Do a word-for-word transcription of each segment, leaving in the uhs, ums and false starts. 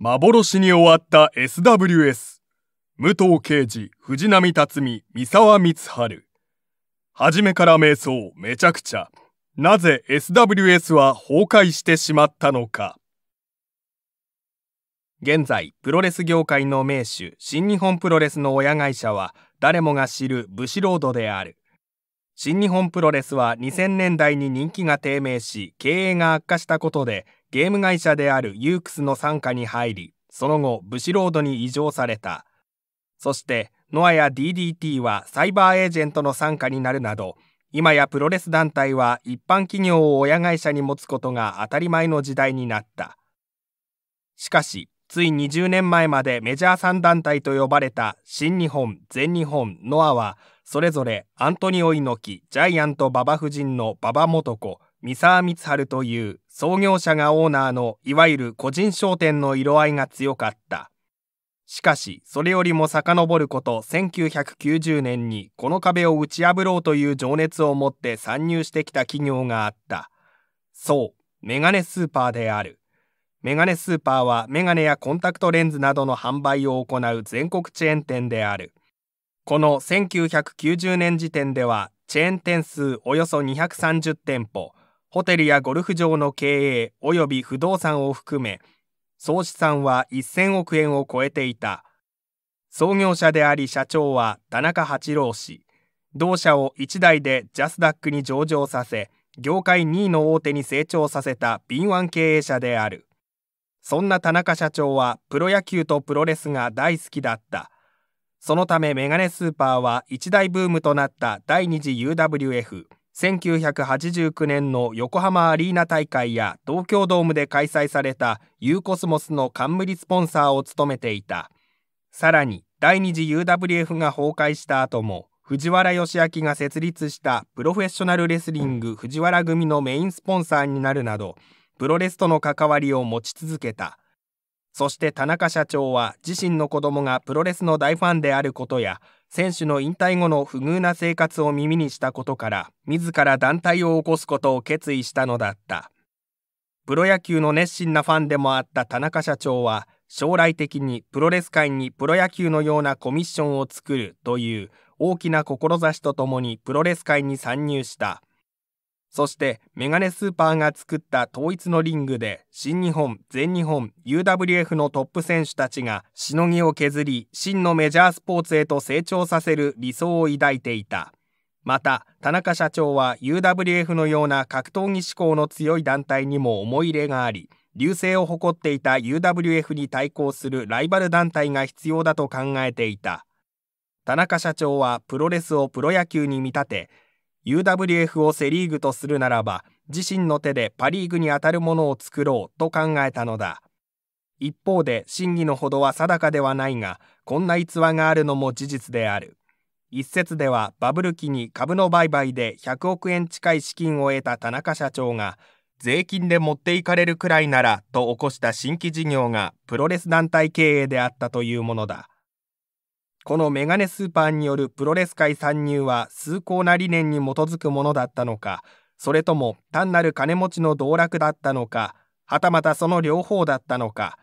幻に終わった エスダブリューエス 武藤敬司、藤波辰巳、三沢光晴。初めから迷走、めちゃくちゃ。なぜ エスダブリューエス は崩壊してしまったのか。現在プロレス業界の名手新日本プロレスの親会社は誰もが知るブシロードである。新日本プロレスはにせんねんだいに人気が低迷し経営が悪化したことでゲーム会社であるユークスの傘下に入り、その後ブシロードに移譲された。そしてノアや ディーディーティー はサイバーエージェントの傘下になるなど、今やプロレス団体は一般企業を親会社に持つことが当たり前の時代になった。しかし、ついにじゅうねんまえまでメジャーさん団体と呼ばれた新日本、全日本、ノアは、それぞれアントニオ猪木、ジャイアント馬場夫人の馬場元子、三沢光晴という創業者がオーナーのいわゆる個人商店の色合いが強かった。しかし、それよりも遡ることせんきゅうひゃくきゅうじゅうねんにこの壁を打ち破ろうという情熱を持って参入してきた企業があった。そう、メガネスーパーである。メガネスーパーはメガネやコンタクトレンズなどの販売を行う全国チェーン店である。このせんきゅうひゃくきゅうじゅうねん時点ではチェーン店数およそにひゃくさんじゅってんぽ、ホテルやゴルフ場の経営および不動産を含め、総資産はせんおくえんを超えていた。創業者であり社長は田中八郎氏。同社をいちだいでジャスダックに上場させ、業界にいの大手に成長させた敏腕経営者である。そんな田中社長はプロ野球とプロレスが大好きだった。そのためメガネスーパーは一大ブームとなった第二次 ユーダブリューエフ、せんきゅうひゃくはちじゅうきゅうねんの横浜アリーナ大会や東京ドームで開催されたユーコスモスの冠スポンサーを務めていた。さらに第二次 ユーダブリューエフ が崩壊した後も藤原義明が設立したプロフェッショナルレスリング藤原組のメインスポンサーになるなどプロレスとの関わりを持ち続けた。そして田中社長は自身の子供がプロレスの大ファンであることや選手の引退後の不遇な生活を耳にしたことから自ら団体を起こすことを決意したのだった。プロ野球の熱心なファンでもあった田中社長は将来的にプロレス界にプロ野球のようなコミッションを作るという大きな志とともにプロレス界に参入した。そしてメガネスーパーが作った統一のリングで新日本、全日本、ユーダブリューエフ のトップ選手たちがしのぎを削り真のメジャースポーツへと成長させる理想を抱いていた。また田中社長は ユーダブリューエフ のような格闘技志向の強い団体にも思い入れがあり、隆盛を誇っていた ユーダブリューエフ に対抗するライバル団体が必要だと考えていた。田中社長はプロレスをプロ野球に見立てユーダブリューエフ をセ・リーグとするならば自身の手でパ・リーグにあたるものを作ろうと考えたのだ。一方で真偽のほどは定かではないが、こんな逸話があるのも事実である。一説ではバブル期に株の売買でひゃくおくえん近い資金を得た田中社長が税金で持っていかれるくらいならと起こした新規事業がプロレス団体経営であったというものだ。このメガネスーパーによるプロレス界参入は崇高な理念に基づくものだったのか、それとも単なる金持ちの道楽だったのか、はたまたその両方だったのか、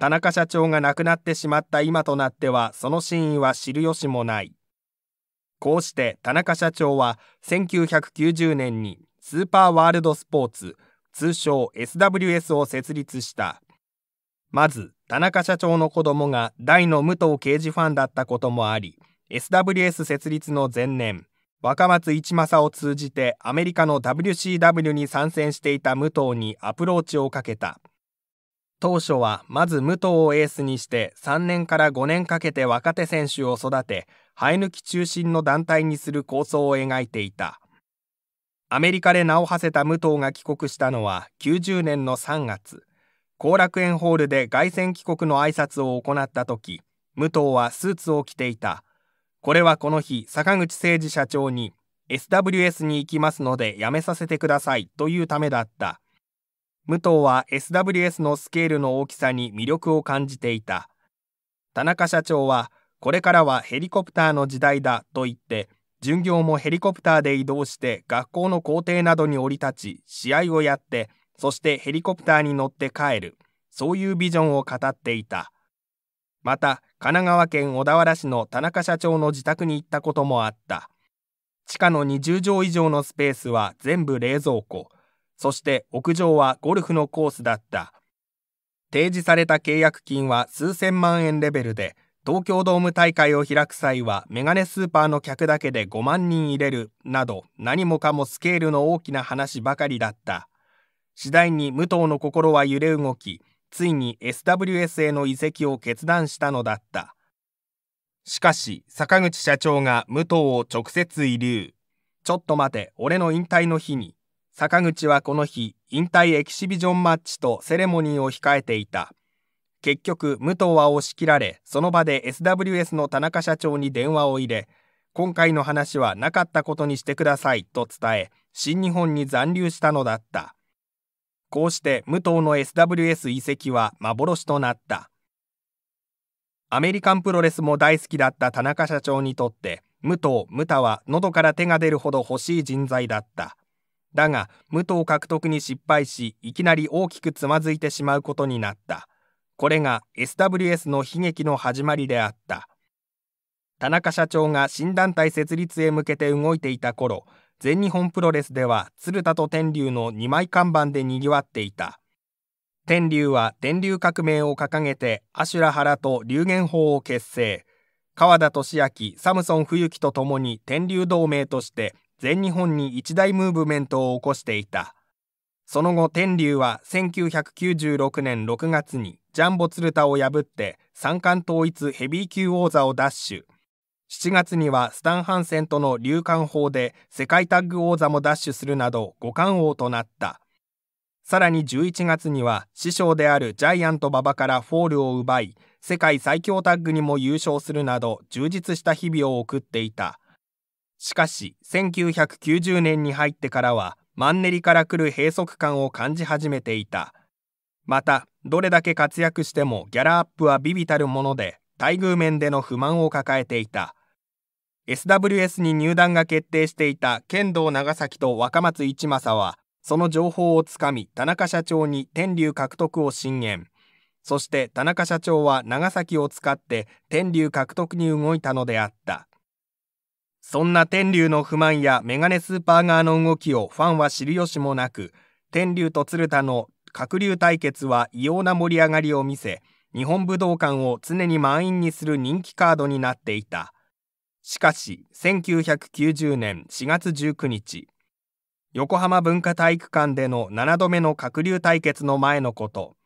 田中社長が亡くなってしまった今となってはその真意は知る由もない。こうして田中社長はせんきゅうひゃくきゅうじゅうねんにスーパーワールドスポーツ、通称 エスダブリューエス を設立した。まず田中社長の子供が大の武藤敬司ファンだったこともあり、 エスダブリューエス 設立の前年、若松一正を通じてアメリカの ダブリューシーダブリュー に参戦していた武藤にアプローチをかけた。当初はまず武藤をエースにしてさんねんからごねんかけて若手選手を育て、生え抜き中心の団体にする構想を描いていた。アメリカで名を馳せた武藤が帰国したのはきゅうじゅうねんのさんがつ。後楽園ホールで凱旋帰国の挨拶を行った時、武藤はスーツを着ていた。これはこの日、坂口誠二社長に エスダブリューエス に行きますのでやめさせてくださいというためだった。武藤は エスダブリューエス のスケールの大きさに魅力を感じていた。田中社長はこれからはヘリコプターの時代だと言って、巡業もヘリコプターで移動して学校の校庭などに降り立ち試合をやって、そしてヘリコプターに乗って帰る。そういうビジョンを語っていた。また、神奈川県小田原市の田中社長の自宅に行ったこともあった。地下のにじゅうじょういじょう以上のスペースは全部冷蔵庫、そして屋上はゴルフのコースだった。提示された契約金は数千万円レベルで、東京ドーム大会を開く際はメガネスーパーの客だけでごまんにん入れるなど、何もかもスケールの大きな話ばかりだった。次第に武藤の心は揺れ動き、ついに エスダブリューエス への移籍を決断したのだった。しかし坂口社長が武藤を直接慰留。ちょっと待て、俺の引退の日に。坂口はこの日、引退エキシビジョンマッチとセレモニーを控えていた。結局、武藤は押し切られ、その場で エスダブリューエス の田中社長に電話を入れ、今回の話はなかったことにしてくださいと伝え、新日本に残留したのだった。こうして武藤の エスダブリューエス 移籍は幻となった。アメリカンプロレスも大好きだった田中社長にとって、武藤・ムタは喉から手が出るほど欲しい人材だった。だが、武藤獲得に失敗し、いきなり大きくつまずいてしまうことになった。これが エスダブリューエス の悲劇の始まりであった。田中社長が新団体設立へ向けて動いていた頃、全日本プロレスでは鶴田と天竜のにまい看板でにぎわっていた。天竜は天竜革命を掲げて阿修羅原と龍源法を結成。川田俊明、サムソン冬樹とともに天竜同盟として全日本に一大ムーブメントを起こしていた。その後天竜はせんきゅうひゃくきゅうじゅうろくねんろくがつにジャンボ鶴田を破って三冠統一ヘビー級王座を奪取。しちがつにはスタン・ハンセンとの龍冠法で世界タッグ王座も奪取するなど五冠王となった。さらにじゅういちがつには師匠であるジャイアント馬場からフォールを奪い、世界最強タッグにも優勝するなど充実した日々を送っていた。しかしせんきゅうひゃくきゅうじゅうねんに入ってからはマンネリから来る閉塞感を感じ始めていた。また、どれだけ活躍してもギャラアップは微々たるもので、待遇面での不満を抱えていた。エスダブリューエス に入団が決定していた剣道長崎と若松一正は、その情報をつかみ、田中社長に天竜獲得を進言。そして田中社長は長崎を使って天竜獲得に動いたのであった。そんな天竜の不満やメガネスーパー側の動きをファンは知る由もなく、天竜と鶴田の鶴竜対決は異様な盛り上がりを見せ、日本武道館を常に満員にする人気カードになっていた。しかし、せんきゅうひゃくきゅうじゅうねんしがつじゅうくにち、横浜文化体育館でのななどめの鶴竜対決の前のこと、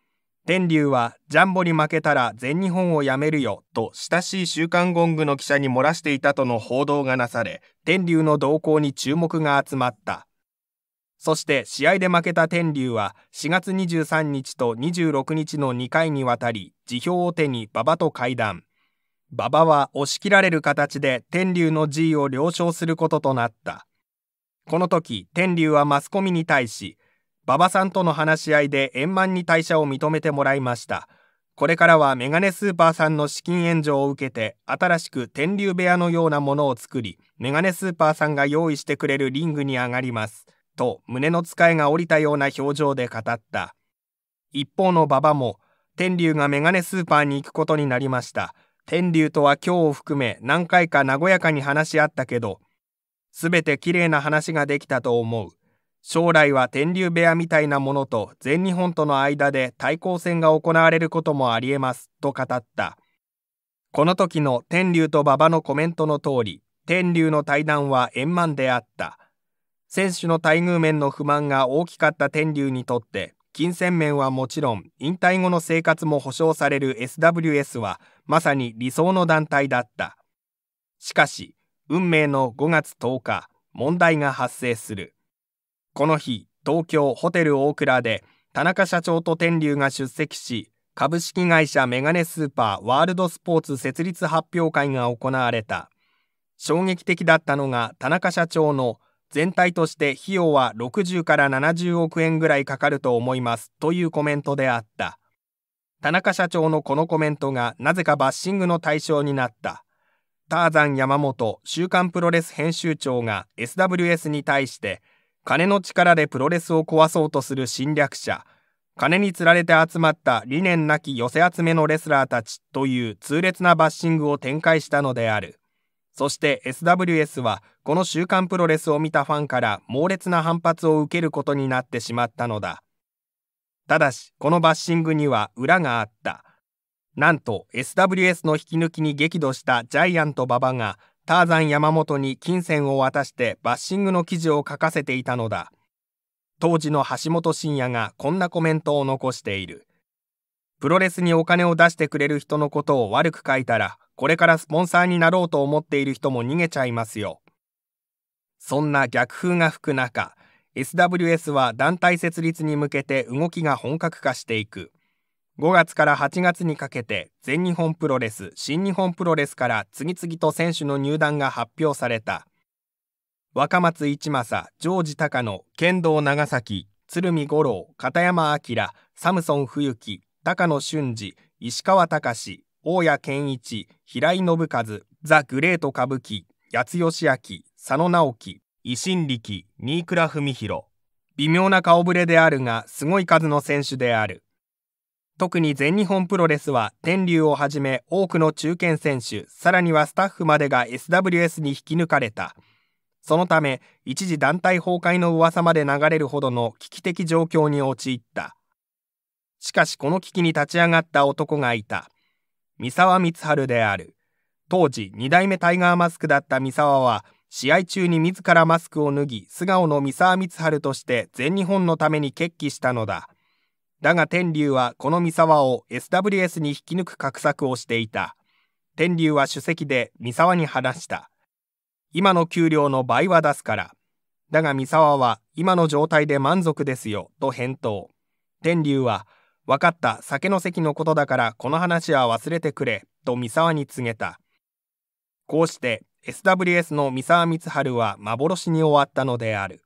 天竜はジャンボに負けたら全日本を辞めるよと親しい週刊ゴングの記者に漏らしていたとの報道がなされ、天竜の動向に注目が集まった。そして試合で負けた天竜はしがつにじゅうさんにちとにじゅうろくにちのにかいにわたり辞表を手に馬場と会談。馬場は押し切られる形で天竜の辞意を了承することとなった。この時、天竜はマスコミに対し、馬場さんとの話し合いで円満に退社を認めてもらいました。これからはメガネスーパーさんの資金援助を受けて、新しく天竜部屋のようなものを作り、メガネスーパーさんが用意してくれるリングに上がります。と、胸のつかえが下りたような表情で語った。一方の馬場も、天竜がメガネスーパーに行くことになりました。天竜とは今日を含め何回か和やかに話し合ったけど、すべてきれいな話ができたと思う。将来は天竜部屋みたいなものと全日本との間で対抗戦が行われることもありえますと語った。この時の天竜と馬場のコメントの通り、天竜の対談は円満であった。選手の待遇面の不満が大きかった天竜にとって、金銭面はもちろん、引退後の生活も保障される エスダブリューエス は、まさに理想の団体だった。しかし、運命のごがつとおか、問題が発生する。この日、東京ホテル大倉で、田中社長と天竜が出席し、株式会社メガネスーパーワールドスポーツ設立発表会が行われた。衝撃的だったのが、田中社長の、全体として費用はろくじゅうからななじゅうおくえんぐらいかかると思いますというコメントであった。田中社長のこのコメントがなぜかバッシングの対象になった。ターザン山本週刊プロレス編集長が エスダブリューエス に対して金の力でプロレスを壊そうとする侵略者、金につられて集まった理念なき寄せ集めのレスラーたちという痛烈なバッシングを展開したのである。そして エスダブリューエス はこの週刊プロレスを見たファンから猛烈な反発を受けることになってしまったのだ。ただしこのバッシングには裏があった。なんと エスダブリューエス の引き抜きに激怒したジャイアント馬場がターザン山本に金銭を渡してバッシングの記事を書かせていたのだ。当時の橋本真也がこんなコメントを残している。プロレスにお金を出してくれる人のことを悪く書いたら、これからスポンサーになろうと思っている人も逃げちゃいますよ。そんな逆風が吹く中、エスダブリューエス は団体設立に向けて動きが本格化していく。ごがつからはちがつにかけて、全日本プロレス、新日本プロレスから次々と選手の入団が発表された。若松一正、城司高野、剣道長崎、鶴見五郎、片山明、サムソン冬樹、高野俊二、石川隆史、大谷健一、平井信和、ザ・グレート歌舞伎、八代義明、佐野直樹、維新力、新倉文弘。微妙な顔ぶれであるが、すごい数の選手である。特に全日本プロレスは天竜をはじめ多くの中堅選手、さらにはスタッフまでが エスダブリューエス に引き抜かれた。そのため、一時団体崩壊の噂まで流れるほどの危機的状況に陥った。しかしこの危機に立ち上がった男がいた。三沢光晴である。当時、二代目タイガーマスクだった三沢は、試合中に自らマスクを脱ぎ、素顔の三沢光晴として全日本のために決起したのだ。だが天竜はこの三沢を エスダブリューエス に引き抜く画策をしていた。天竜は首席で三沢に話した。今の給料の倍は出すから。だが三沢は今の状態で満足ですよ、と返答。天竜は、わかった、酒の席のことだからこの話は忘れてくれ、と三沢に告げた。こうして エスダブリューエス の三沢光晴は幻に終わったのである。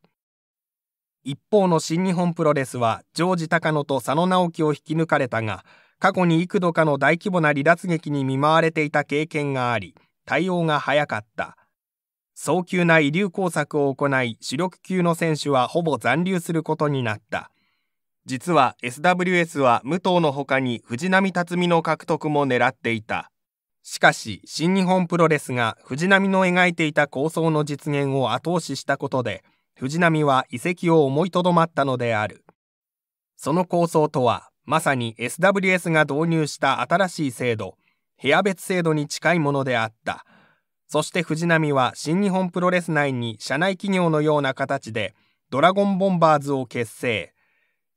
一方の新日本プロレスは城司高野と佐野直樹を引き抜かれたが、過去に幾度かの大規模な離脱劇に見舞われていた経験があり、対応が早かった。早急な遺留工作を行い、主力級の選手はほぼ残留することになった。実は エスダブリューエス は武藤の他に藤波辰巳の獲得も狙っていた。しかし、新日本プロレスが藤波の描いていた構想の実現を後押ししたことで、藤波は移籍を思いとどまったのである。その構想とは、まさに エスダブリューエス が導入した新しい制度、部屋別制度に近いものであった。そして藤波は新日本プロレス内に社内企業のような形でドラゴンボンバーズを結成。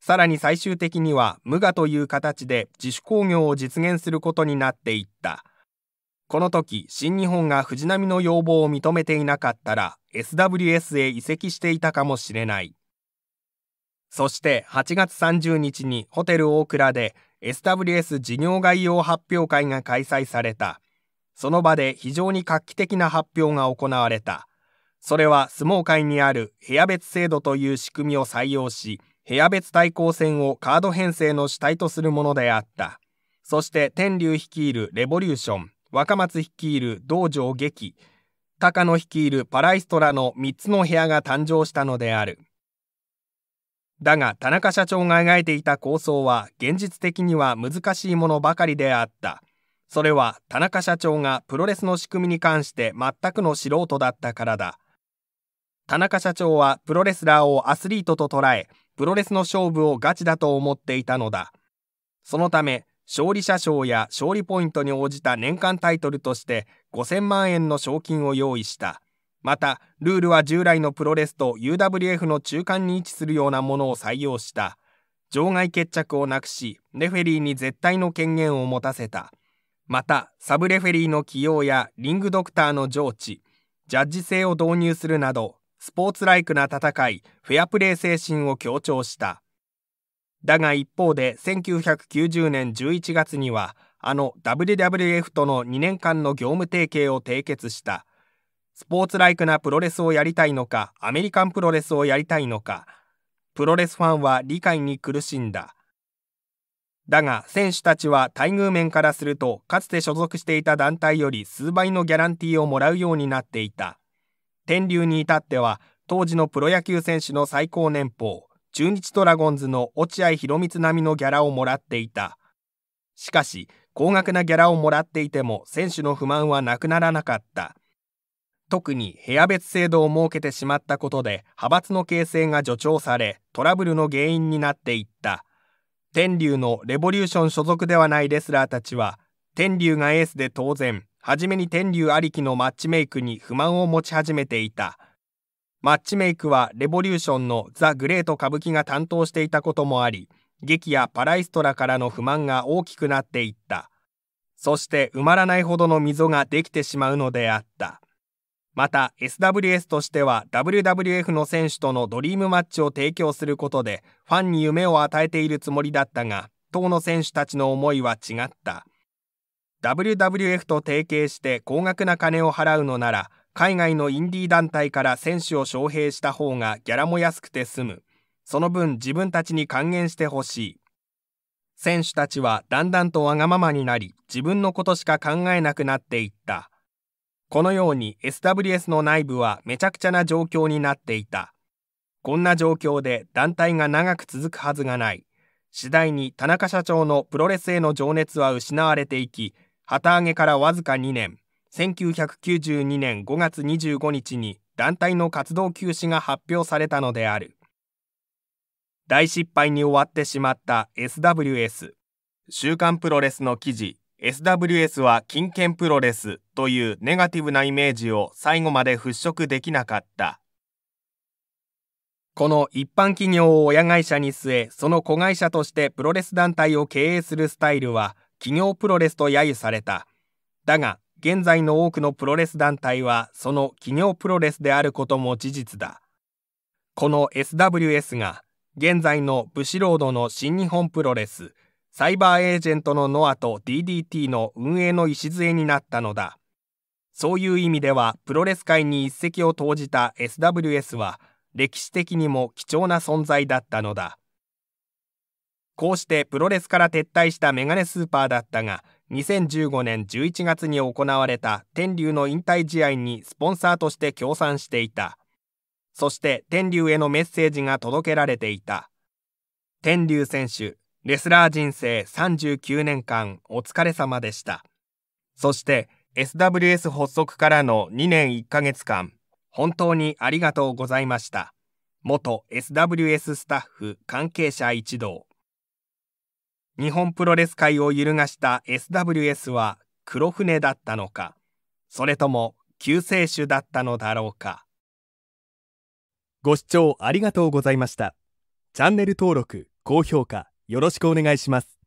さらに最終的には無我という形で自主興行を実現することになっていった。この時、新日本が藤波の要望を認めていなかったら エスダブリューエス へ移籍していたかもしれない。そしてはちがつさんじゅうにちにホテル大倉で エスダブリューエス 事業概要発表会が開催された。その場で非常に画期的な発表が行われた。それは相撲界にある部屋別制度という仕組みを採用し、部屋別対抗戦をカード編成の主体とするものであった。そして天竜率いるレボリューション、若松率いる道場劇、高野率いるパライストラのみっつの部屋が誕生したのである。だが田中社長が描いていた構想は現実的には難しいものばかりであった。それは田中社長がプロレスの仕組みに関して全くの素人だったからだ。田中社長はプロレスラーをアスリートと捉え、プロレスの勝負をガチだと思っていたのだ。そのため、勝利者賞や勝利ポイントに応じた年間タイトルとしてごせんまんえんの賞金を用意した。また、ルールは従来のプロレスと ユーダブリューエフ の中間に位置するようなものを採用した。場外決着をなくし、レフェリーに絶対の権限を持たせた。また、サブレフェリーの起用やリングドクターの常駐、ジャッジ制を導入するなど、スポーツライクな戦い、フェアプレー精神を強調した。だが一方で、せんきゅうひゃくきゅうじゅうねんじゅういちがつには、あの ダブリューダブリューエフ とのにねんかんの業務提携を締結した。スポーツライクなプロレスをやりたいのか、アメリカンプロレスをやりたいのか、プロレスファンは理解に苦しんだ。だが選手たちは待遇面からするとかつて所属していた団体より数倍のギャランティーをもらうようになっていた。天竜に至っては当時のプロ野球選手の最高年俸中日ドラゴンズの落合博満並みのギャラをもらっていた。しかし、高額なギャラをもらっていても選手の不満はなくならなかった。特に部屋別制度を設けてしまったことで派閥の形成が助長され、トラブルの原因になっていった。天竜のレボリューション所属ではないレスラーたちは、天竜がエースで当然、初めに天竜ありきのマッチメイクに不満を持ち始めていた。マッチメイクはレボリューションのザ・グレート歌舞伎が担当していたこともあり、劇やパライストラからの不満が大きくなっていった。そして埋まらないほどの溝ができてしまうのであった。また エスダブリューエス としては ダブリューダブリューエフ の選手とのドリームマッチを提供することでファンに夢を与えているつもりだったが、当の選手たちの思いは違った。ダブリューダブリューエフ と提携して高額な金を払うのなら、海外のインディー団体から選手を招聘した方がギャラも安くて済む。その分自分たちに還元してほしい。選手たちはだんだんとわがままになり、自分のことしか考えなくなっていった。このように エスダブリューエス の内部はめちゃくちゃな状況になっていた。こんな状況で団体が長く続くはずがない。次第に田中社長のプロレスへの情熱は失われていき、旗揚げからわずかにねん、せんきゅうひゃくきゅうじゅうにねんごがつにじゅうごにちに団体の活動休止が発表されたのである。大失敗に終わってしまった エスダブリューエス。週刊プロレスの記事、エスダブリューエス は金券プロレスというネガティブなイメージを最後まで払拭できなかった。この一般企業を親会社に据え、その子会社としてプロレス団体を経営するスタイルは企業プロレスと揶揄された。だが、現在の多くのプロレス団体はその企業プロレスであることも事実だ。この エスダブリューエス が現在のブシロードの新日本プロレス、サイバーエージェントのノアと ディーディーティー の運営の礎になったのだ。そういう意味ではプロレス界に一石を投じた エスダブリューエス は歴史的にも貴重な存在だったのだ。こうしてプロレスから撤退したメガネスーパーだったが、にせんじゅうごねんじゅういちがつに行われた天竜の引退試合にスポンサーとして協賛していた。そして天竜へのメッセージが届けられていた。天竜選手、レスラー人生さんじゅうきゅうねんかんお疲れ様でした。そして エスダブリューエス 発足からのにねんいっかげつかん、本当にありがとうございました。元 エスダブリューエス スタッフ関係者一同。日本プロレス界を揺るがした エスダブリューエス は黒船だったのか、それとも救世主だったのだろうか。ご視聴ありがとうございました。チャンネル登録、高評価よろしくお願いします。